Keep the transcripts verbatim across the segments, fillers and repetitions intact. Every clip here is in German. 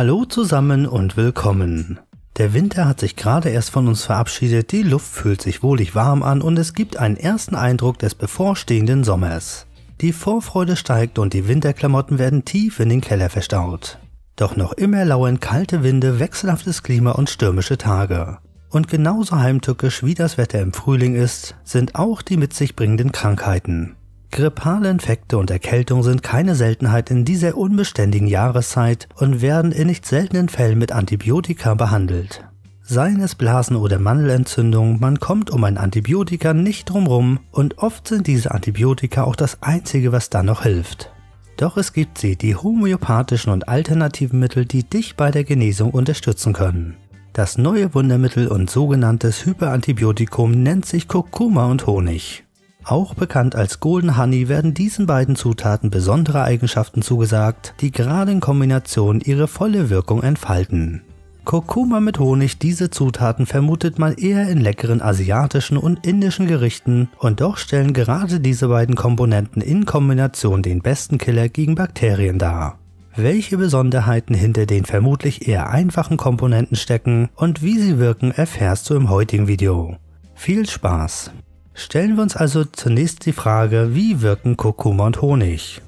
Hallo zusammen und willkommen. Der Winter hat sich gerade erst von uns verabschiedet, die Luft fühlt sich wohlig warm an und es gibt einen ersten Eindruck des bevorstehenden Sommers. Die Vorfreude steigt und die Winterklamotten werden tief in den Keller verstaut. Doch noch immer lauern kalte Winde, wechselhaftes Klima und stürmische Tage. Und genauso heimtückisch wie das Wetter im Frühling ist, sind auch die mit sich bringenden Krankheiten. Grippale Infekte und Erkältungen sind keine Seltenheit in dieser unbeständigen Jahreszeit und werden in nicht seltenen Fällen mit Antibiotika behandelt. Seien es Blasen- oder Mandelentzündungen, man kommt um ein Antibiotika nicht drumrum und oft sind diese Antibiotika auch das einzige, was dann noch hilft. Doch es gibt sie, die homöopathischen und alternativen Mittel, die dich bei der Genesung unterstützen können. Das neue Wundermittel und sogenanntes Hyperantibiotikum nennt sich Kurkuma und Honig. Auch bekannt als Golden Honey werden diesen beiden Zutaten besondere Eigenschaften zugesagt, die gerade in Kombination ihre volle Wirkung entfalten. Kurkuma mit Honig, diese Zutaten vermutet man eher in leckeren asiatischen und indischen Gerichten und doch stellen gerade diese beiden Komponenten in Kombination den besten Killer gegen Bakterien dar. Welche Besonderheiten hinter den vermutlich eher einfachen Komponenten stecken und wie sie wirken, erfährst du im heutigen Video. Viel Spaß! Stellen wir uns also zunächst die Frage, wie wirken Kurkuma und Honig?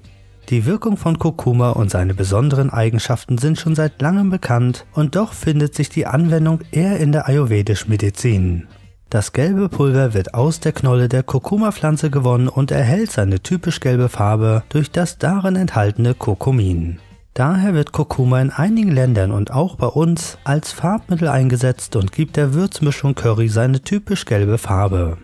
Die Wirkung von Kurkuma und seine besonderen Eigenschaften sind schon seit langem bekannt und doch findet sich die Anwendung eher in der ayurvedischen Medizin. Das gelbe Pulver wird aus der Knolle der Kurkuma-Pflanze gewonnen und erhält seine typisch gelbe Farbe durch das darin enthaltene Kurkumin. Daher wird Kurkuma in einigen Ländern und auch bei uns als Farbmittel eingesetzt und gibt der Würzmischung Curry seine typisch gelbe Farbe.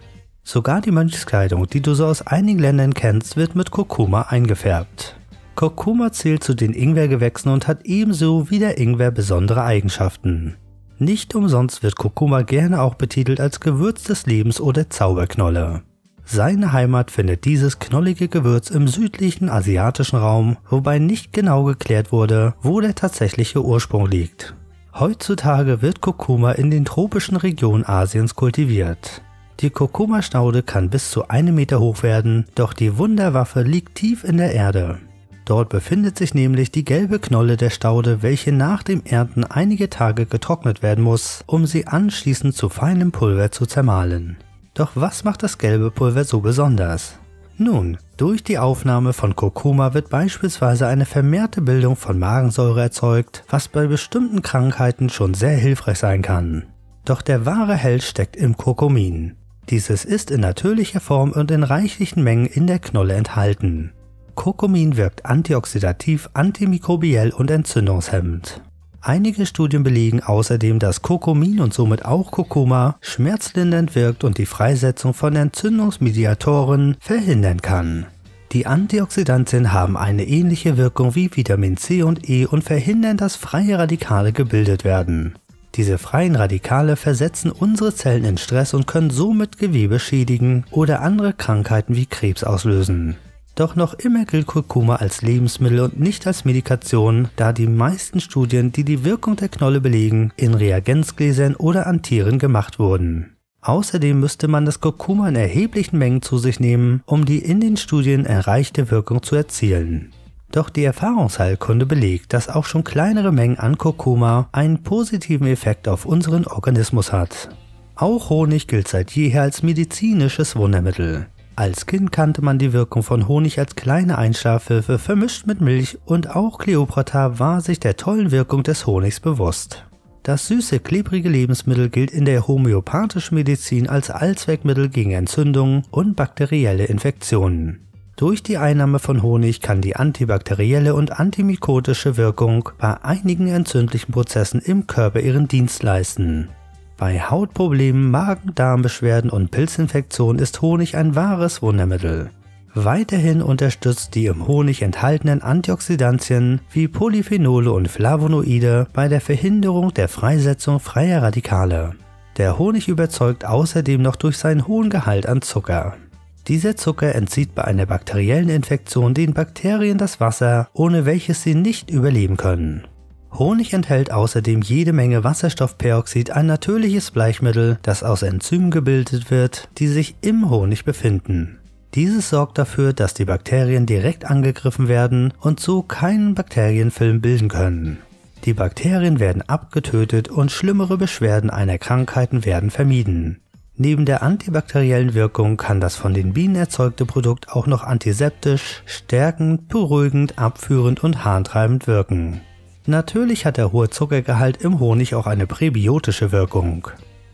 Sogar die Mönchskleidung, die du so aus einigen Ländern kennst, wird mit Kurkuma eingefärbt. Kurkuma zählt zu den Ingwergewächsen und hat ebenso wie der Ingwer besondere Eigenschaften. Nicht umsonst wird Kurkuma gerne auch betitelt als Gewürz des Lebens oder Zauberknolle. Seine Heimat findet dieses knollige Gewürz im südlichen asiatischen Raum, wobei nicht genau geklärt wurde, wo der tatsächliche Ursprung liegt. Heutzutage wird Kurkuma in den tropischen Regionen Asiens kultiviert. Die Kurkuma-Staude kann bis zu einem Meter hoch werden, doch die Wunderwaffe liegt tief in der Erde. Dort befindet sich nämlich die gelbe Knolle der Staude, welche nach dem Ernten einige Tage getrocknet werden muss, um sie anschließend zu feinem Pulver zu zermahlen. Doch was macht das gelbe Pulver so besonders? Nun, durch die Aufnahme von Kurkuma wird beispielsweise eine vermehrte Bildung von Magensäure erzeugt, was bei bestimmten Krankheiten schon sehr hilfreich sein kann. Doch der wahre Held steckt im Kurkumin. Dieses ist in natürlicher Form und in reichlichen Mengen in der Knolle enthalten. Kurkumin wirkt antioxidativ, antimikrobiell und entzündungshemmend. Einige Studien belegen außerdem, dass Kurkumin und somit auch Kurkuma schmerzlindernd wirkt und die Freisetzung von Entzündungsmediatoren verhindern kann. Die Antioxidantien haben eine ähnliche Wirkung wie Vitamin C und E und verhindern, dass freie Radikale gebildet werden. Diese freien Radikale versetzen unsere Zellen in Stress und können somit Gewebe schädigen oder andere Krankheiten wie Krebs auslösen. Doch noch immer gilt Kurkuma als Lebensmittel und nicht als Medikation, da die meisten Studien, die die Wirkung der Knolle belegen, in Reagenzgläsern oder an Tieren gemacht wurden. Außerdem müsste man das Kurkuma in erheblichen Mengen zu sich nehmen, um die in den Studien erreichte Wirkung zu erzielen. Doch die Erfahrungsheilkunde belegt, dass auch schon kleinere Mengen an Kurkuma einen positiven Effekt auf unseren Organismus hat. Auch Honig gilt seit jeher als medizinisches Wundermittel. Als Kind kannte man die Wirkung von Honig als kleine Einschlafhilfe vermischt mit Milch und auch Kleopatra war sich der tollen Wirkung des Honigs bewusst. Das süße, klebrige Lebensmittel gilt in der homöopathischen Medizin als Allzweckmittel gegen Entzündungen und bakterielle Infektionen. Durch die Einnahme von Honig kann die antibakterielle und antimikotische Wirkung bei einigen entzündlichen Prozessen im Körper ihren Dienst leisten. Bei Hautproblemen, Magen-Darm-Beschwerden und Pilzinfektionen ist Honig ein wahres Wundermittel. Weiterhin unterstützt die im Honig enthaltenen Antioxidantien wie Polyphenole und Flavonoide bei der Verhinderung der Freisetzung freier Radikale. Der Honig überzeugt außerdem noch durch seinen hohen Gehalt an Zucker. Dieser Zucker entzieht bei einer bakteriellen Infektion den Bakterien das Wasser, ohne welches sie nicht überleben können. Honig enthält außerdem jede Menge Wasserstoffperoxid, ein natürliches Bleichmittel, das aus Enzymen gebildet wird, die sich im Honig befinden. Dieses sorgt dafür, dass die Bakterien direkt angegriffen werden und so keinen Bakterienfilm bilden können. Die Bakterien werden abgetötet und schlimmere Beschwerden einer Krankheiten werden vermieden. Neben der antibakteriellen Wirkung kann das von den Bienen erzeugte Produkt auch noch antiseptisch, stärkend, beruhigend, abführend und harntreibend wirken. Natürlich hat der hohe Zuckergehalt im Honig auch eine präbiotische Wirkung.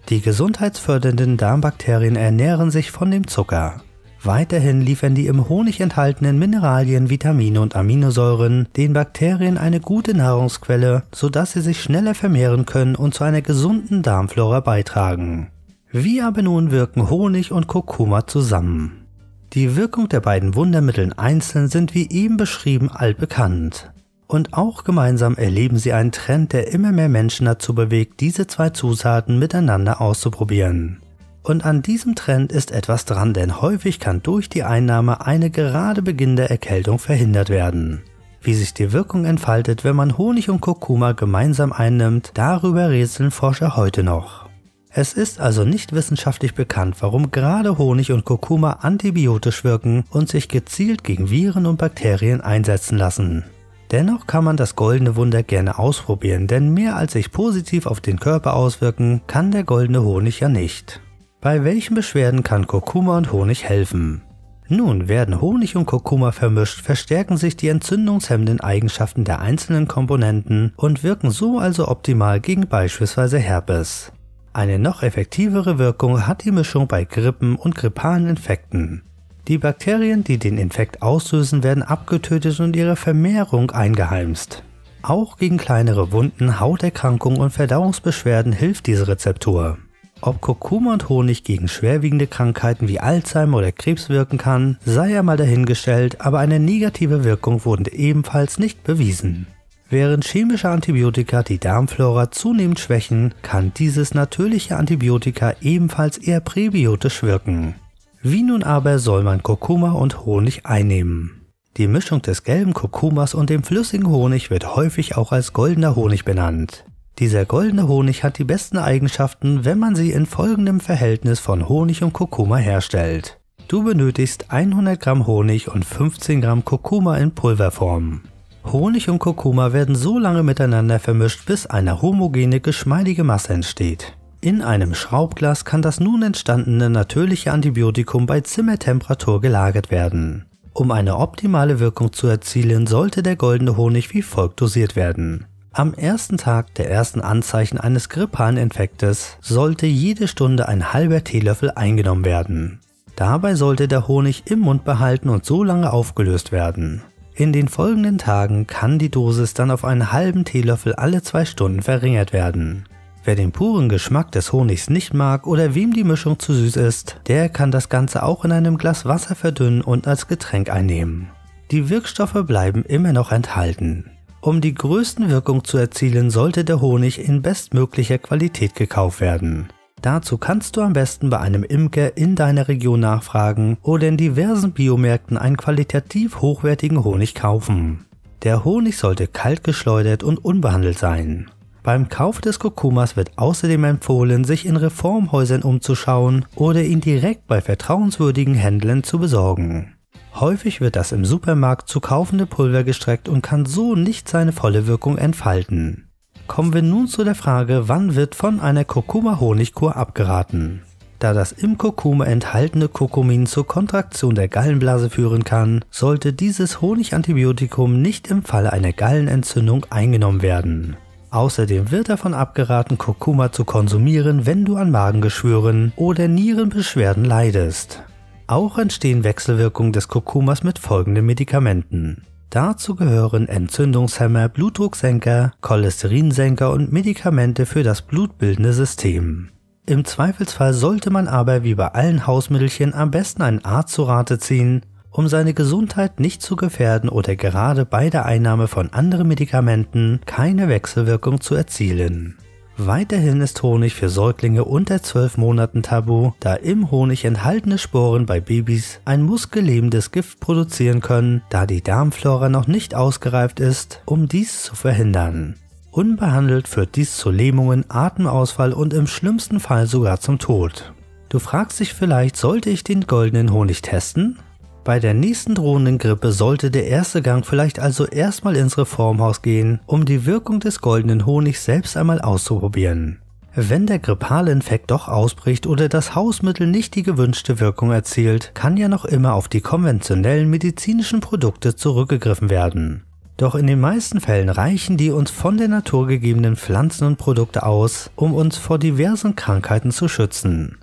Die gesundheitsfördernden Darmbakterien ernähren sich von dem Zucker. Weiterhin liefern die im Honig enthaltenen Mineralien, Vitamine und Aminosäuren den Bakterien eine gute Nahrungsquelle, sodass sie sich schneller vermehren können und zu einer gesunden Darmflora beitragen. Wie aber nun wirken Honig und Kurkuma zusammen? Die Wirkung der beiden Wundermittel einzeln sind wie eben beschrieben allbekannt. Und auch gemeinsam erleben sie einen Trend, der immer mehr Menschen dazu bewegt, diese zwei Zutaten miteinander auszuprobieren. Und an diesem Trend ist etwas dran, denn häufig kann durch die Einnahme eine gerade beginnende Erkältung verhindert werden. Wie sich die Wirkung entfaltet, wenn man Honig und Kurkuma gemeinsam einnimmt, darüber rätseln Forscher heute noch. Es ist also nicht wissenschaftlich bekannt, warum gerade Honig und Kurkuma antibiotisch wirken und sich gezielt gegen Viren und Bakterien einsetzen lassen. Dennoch kann man das goldene Wunder gerne ausprobieren, denn mehr als sich positiv auf den Körper auswirken, kann der goldene Honig ja nicht. Bei welchen Beschwerden kann Kurkuma und Honig helfen? Nun, werden Honig und Kurkuma vermischt, verstärken sich die entzündungshemmenden Eigenschaften der einzelnen Komponenten und wirken so also optimal gegen beispielsweise Herpes. Eine noch effektivere Wirkung hat die Mischung bei Grippen und grippalen Infekten. Die Bakterien, die den Infekt auslösen, werden abgetötet und ihre Vermehrung eingeheimst. Auch gegen kleinere Wunden, Hauterkrankungen und Verdauungsbeschwerden hilft diese Rezeptur. Ob Kurkuma und Honig gegen schwerwiegende Krankheiten wie Alzheimer oder Krebs wirken kann, sei ja mal dahingestellt, aber eine negative Wirkung wurde ebenfalls nicht bewiesen. Während chemische Antibiotika die Darmflora zunehmend schwächen, kann dieses natürliche Antibiotika ebenfalls eher präbiotisch wirken. Wie nun aber soll man Kurkuma und Honig einnehmen? Die Mischung des gelben Kurkumas und dem flüssigen Honig wird häufig auch als goldener Honig benannt. Dieser goldene Honig hat die besten Eigenschaften, wenn man sie in folgendem Verhältnis von Honig und Kurkuma herstellt. Du benötigst hundert Gramm Honig und fünfzehn Gramm Kurkuma in Pulverform. Honig und Kurkuma werden so lange miteinander vermischt, bis eine homogene, geschmeidige Masse entsteht. In einem Schraubglas kann das nun entstandene natürliche Antibiotikum bei Zimmertemperatur gelagert werden. Um eine optimale Wirkung zu erzielen, sollte der goldene Honig wie folgt dosiert werden. Am ersten Tag der ersten Anzeichen eines grippalen Infektes sollte jede Stunde ein halber Teelöffel eingenommen werden. Dabei sollte der Honig im Mund behalten und so lange aufgelöst werden. In den folgenden Tagen kann die Dosis dann auf einen halben Teelöffel alle zwei Stunden verringert werden. Wer den puren Geschmack des Honigs nicht mag oder wem die Mischung zu süß ist, der kann das Ganze auch in einem Glas Wasser verdünnen und als Getränk einnehmen. Die Wirkstoffe bleiben immer noch enthalten. Um die größten Wirkungen zu erzielen, sollte der Honig in bestmöglicher Qualität gekauft werden. Dazu kannst du am besten bei einem Imker in deiner Region nachfragen oder in diversen Biomärkten einen qualitativ hochwertigen Honig kaufen. Der Honig sollte kalt geschleudert und unbehandelt sein. Beim Kauf des Kurkumas wird außerdem empfohlen, sich in Reformhäusern umzuschauen oder ihn direkt bei vertrauenswürdigen Händlern zu besorgen. Häufig wird das im Supermarkt zu kaufende Pulver gestreckt und kann so nicht seine volle Wirkung entfalten. Kommen wir nun zu der Frage, wann wird von einer Kurkuma-Honigkur abgeraten? Da das im Kurkuma enthaltene Kurkumin zur Kontraktion der Gallenblase führen kann, sollte dieses Honigantibiotikum nicht im Falle einer Gallenentzündung eingenommen werden. Außerdem wird davon abgeraten, Kurkuma zu konsumieren, wenn du an Magengeschwüren oder Nierenbeschwerden leidest. Auch entstehen Wechselwirkungen des Kurkumas mit folgenden Medikamenten. Dazu gehören Entzündungshemmer, Blutdrucksenker, Cholesterinsenker und Medikamente für das blutbildende System. Im Zweifelsfall sollte man aber wie bei allen Hausmittelchen am besten einen Arzt zu Rate ziehen, um seine Gesundheit nicht zu gefährden oder gerade bei der Einnahme von anderen Medikamenten keine Wechselwirkung zu erzielen. Weiterhin ist Honig für Säuglinge unter zwölf Monaten tabu, da im Honig enthaltene Sporen bei Babys ein muskelähmendes Gift produzieren können, da die Darmflora noch nicht ausgereift ist, um dies zu verhindern. Unbehandelt führt dies zu Lähmungen, Atemausfall und im schlimmsten Fall sogar zum Tod. Du fragst dich vielleicht, sollte ich den goldenen Honig testen? Bei der nächsten drohenden Grippe sollte der erste Gang vielleicht also erstmal ins Reformhaus gehen, um die Wirkung des goldenen Honigs selbst einmal auszuprobieren. Wenn der grippale Infekt doch ausbricht oder das Hausmittel nicht die gewünschte Wirkung erzielt, kann ja noch immer auf die konventionellen medizinischen Produkte zurückgegriffen werden. Doch in den meisten Fällen reichen die uns von der Natur gegebenen Pflanzen und Produkte aus, um uns vor diversen Krankheiten zu schützen.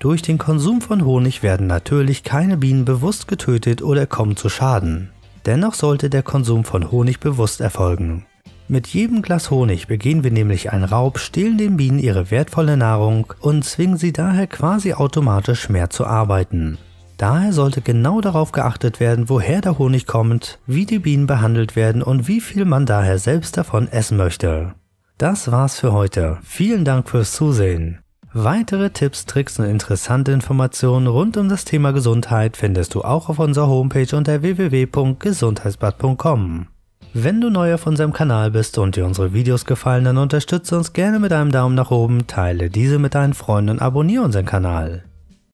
Durch den Konsum von Honig werden natürlich keine Bienen bewusst getötet oder kommen zu Schaden. Dennoch sollte der Konsum von Honig bewusst erfolgen. Mit jedem Glas Honig begehen wir nämlich einen Raub, stehlen den Bienen ihre wertvolle Nahrung und zwingen sie daher quasi automatisch mehr zu arbeiten. Daher sollte genau darauf geachtet werden, woher der Honig kommt, wie die Bienen behandelt werden und wie viel man daher selbst davon essen möchte. Das war's für heute. Vielen Dank fürs Zusehen. Weitere Tipps, Tricks und interessante Informationen rund um das Thema Gesundheit findest du auch auf unserer Homepage unter w w w punkt gesundheitsbad punkt com. Wenn du neu auf unserem Kanal bist und dir unsere Videos gefallen, dann unterstütze uns gerne mit einem Daumen nach oben, teile diese mit deinen Freunden und abonniere unseren Kanal.